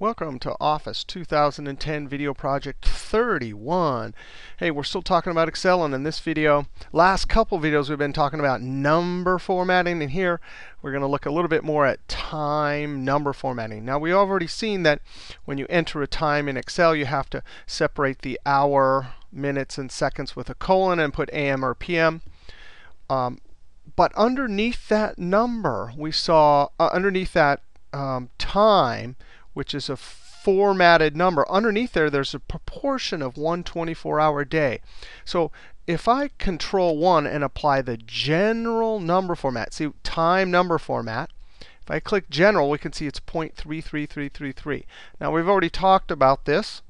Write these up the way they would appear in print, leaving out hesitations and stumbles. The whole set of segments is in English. Welcome to Office 2010 video project 31. Hey, we're still talking about Excel, and in this video, last couple videos we've been talking about number formatting, and here we're going to look a little bit more at time number formatting. Now, we've already seen that when you enter a time in Excel, you have to separate the hour, minutes, and seconds with a colon and put AM or PM. But underneath that number, we saw underneath that time, which is a formatted number. Underneath there, there's a proportion of one 24-hour day. So if I control 1 and apply the general number format, see time number format, if I click general, we can see it's 0.33333. Now, we've already talked about this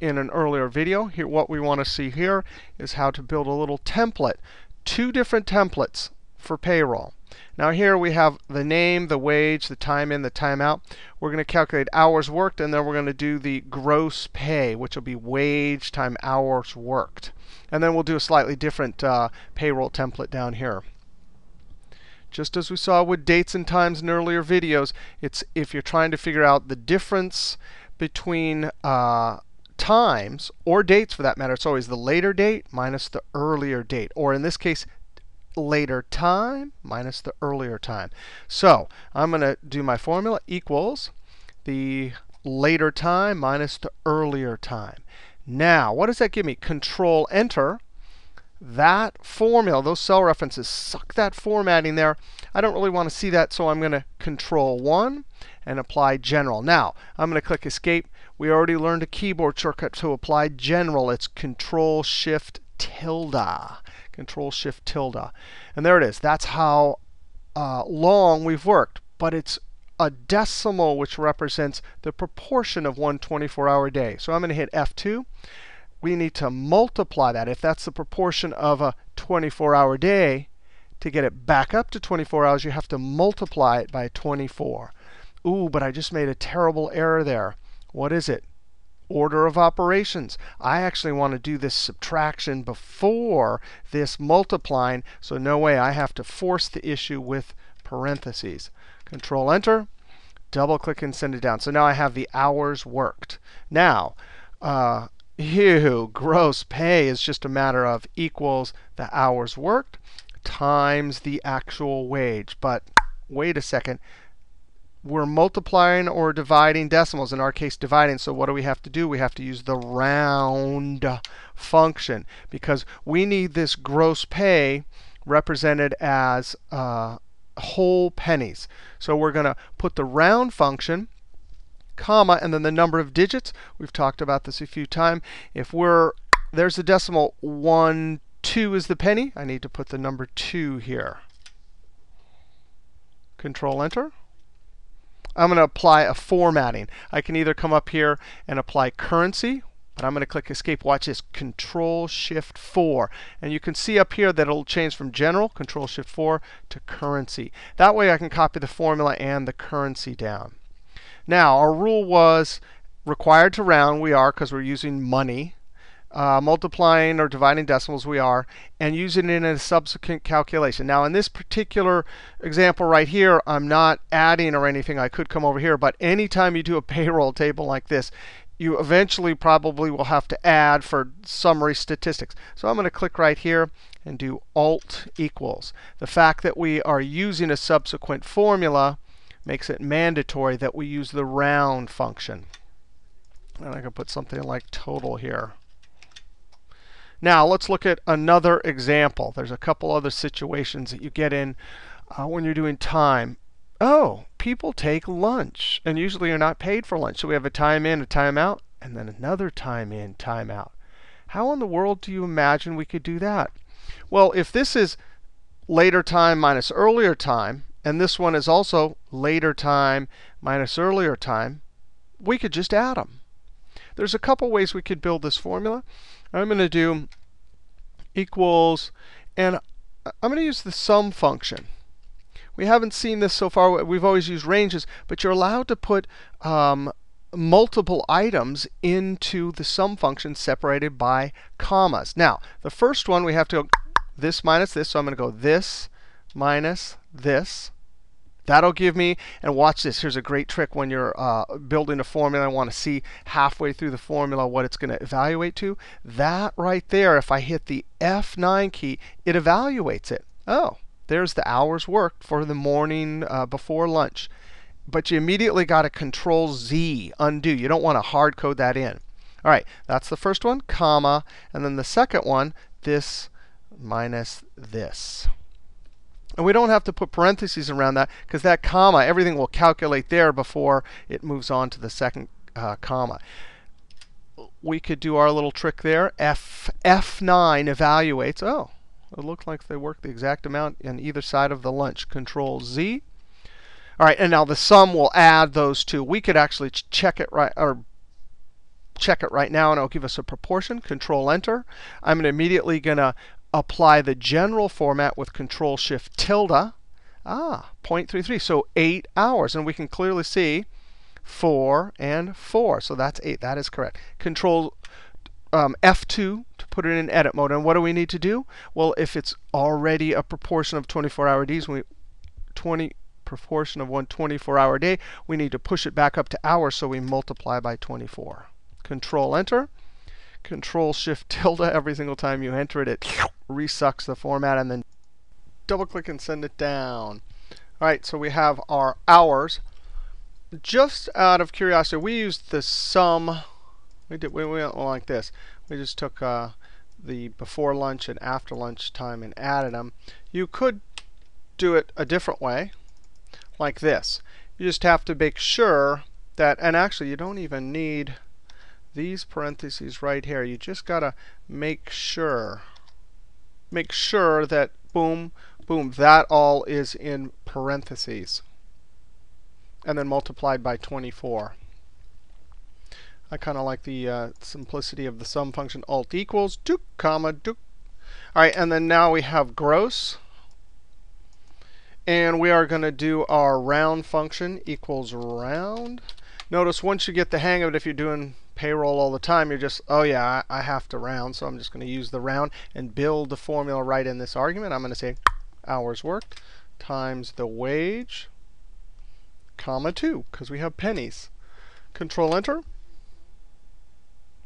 in an earlier video. Here, what we want to see here is how to build a little template, two different templates for payroll. Now here we have the name, the wage, the time in, the time out. We're going to calculate hours worked, and then we're going to do the gross pay, which will be wage time hours worked. And then we'll do a slightly different payroll template down here. Just as we saw with dates and times in earlier videos, it's if you're trying to figure out the difference between times or dates for that matter, it's always the later date minus the earlier date, or in this case, later time minus the earlier time. So I'm going to do my formula equals the later time minus the earlier time. Now, what does that give me? Control Enter. That formula, those cell references, suck that formatting there. I don't really want to see that, so I'm going to Control 1 and apply General. Now, I'm going to click Escape. We already learned a keyboard shortcut to apply General. It's Control Shift tilde. Control Shift tilde. And there it is. That's how long we've worked. But it's a decimal, which represents the proportion of one 24-hour day. So I'm going to hit F2. We need to multiply that. If that's the proportion of a 24-hour day, to get it back up to 24 hours, you have to multiply it by 24. Ooh, but I just made a terrible error there. What is it? Order of operations. I actually want to do this subtraction before this multiplying, so no way. I have to force the issue with parentheses. Control Enter, double click, and send it down. So now I have the hours worked. Now, gross pay is just a matter of equals the hours worked times the actual wage. But wait a second. We're multiplying or dividing decimals, in our case dividing. So what do we have to do? We have to use the round function, because we need this gross pay represented as whole pennies. So we're going to put the round function, comma, and then the number of digits. We've talked about this a few times. If there's the decimal 1, 2 is the penny. I need to put the number 2 here. Control Enter. I'm going to apply a formatting. I can either come up here and apply currency, but I'm going to click Escape. Watch this, Control Shift 4. And you can see up here that it'll change from General, Control Shift 4, to Currency. That way I can copy the formula and the currency down. Now, our rule was required to round. We are, because we're using money. Multiplying or dividing decimals, we are, and using it in a subsequent calculation. Now, in this particular example right here, I'm not adding or anything. I could come over here. But anytime you do a payroll table like this, you eventually probably will have to add for summary statistics. So I'm going to click right here and do Alt equals. The fact that we are using a subsequent formula makes it mandatory that we use the round function. And I can put something like total here. Now, let's look at another example. There's a couple other situations that you get in when you're doing time. Oh, people take lunch, and usually you're not paid for lunch. So we have a time in, a time out, and then another time in, time out. How in the world do you imagine we could do that? Well, if this is later time minus earlier time, and this one is also later time minus earlier time, we could just add them. There's a couple ways we could build this formula. I'm going to do equals, and I'm going to use the sum function. We haven't seen this so far. We've always used ranges, but you're allowed to put multiple items into the sum function separated by commas. Now, the first one we have to go this minus this, so I'm going to go this minus this. That'll give me, and watch this, here's a great trick when you're building a formula. I want to see halfway through the formula what it's going to evaluate to. That right there, if I hit the F9 key, it evaluates it. Oh, there's the hours worked for the morning before lunch. But you immediately got to Control Z, undo. You don't want to hard code that in. All right, that's the first one, comma, and then the second one, this minus this. And we don't have to put parentheses around that, because that comma, everything will calculate there before it moves on to the second comma. We could do our little trick there. F9 evaluates. Oh, it looked like they worked the exact amount on either side of the lunch. Control Z. All right, and now the sum will add those two. We could actually check it right now, and it'll give us a proportion. Control Enter. I'm immediately going to apply the general format with Control Shift tilde. Ah, 0.33. So 8 hours, and we can clearly see 4 and 4. So that's 8. That is correct. Control F2 to put it in edit mode. And what do we need to do? Well, if it's already a proportion of 24-hour days, we proportion of one 24-hour day, we need to push it back up to hours, so we multiply by 24. Control Enter, Control Shift tilde every single time you enter it. It resucks the format, and then double click and send it down. All right, so we have our hours. Just out of curiosity, we used the sum. We went like this. We just took the before lunch and after lunch time and added them. You could do it a different way, like this. You just have to make sure that, and actually you don't even need these parentheses right here. You just got to make sure that, boom, boom, that all is in parentheses, and then multiplied by 24. I kind of like the simplicity of the sum function. Alt equals, doop, comma, doop. All right, and then now we have gross. And we are going to do our round function, equals round. Notice once you get the hang of it, if you're doing payroll all the time, you're just, oh yeah, I have to round. So I'm just going to use the round and build the formula right in this argument. I'm going to say hours worked times the wage, comma 2, because we have pennies. Control Enter.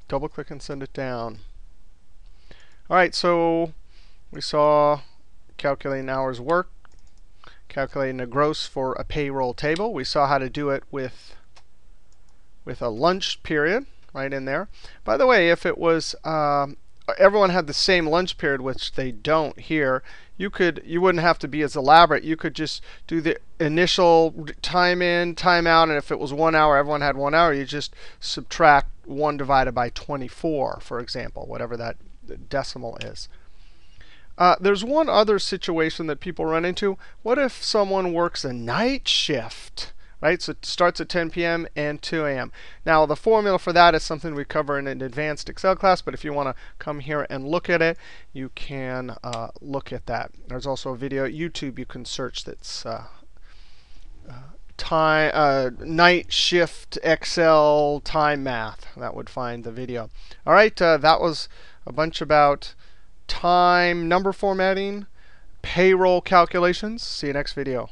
Double click and send it down. All right, so we saw calculating hours worked, calculating a gross for a payroll table. We saw how to do it with a lunch period right in there. By the way, if it was everyone had the same lunch period, which they don't here, you wouldn't have to be as elaborate. You could just do the initial time in, time out, and if it was 1 hour, everyone had 1 hour. You just subtract 1 divided by 24, for example, whatever that decimal is. There's one other situation that people run into. What if someone works a night shift, right? So it starts at 10 p.m. and 2 a.m. Now, the formula for that is something we cover in an advanced Excel class. But if you want to come here and look at it, you can look at that. There's also a video at YouTube you can search that's night shift Excel time math. That would find the video. All right, that was a bunch about time, number formatting, payroll calculations. See you next video.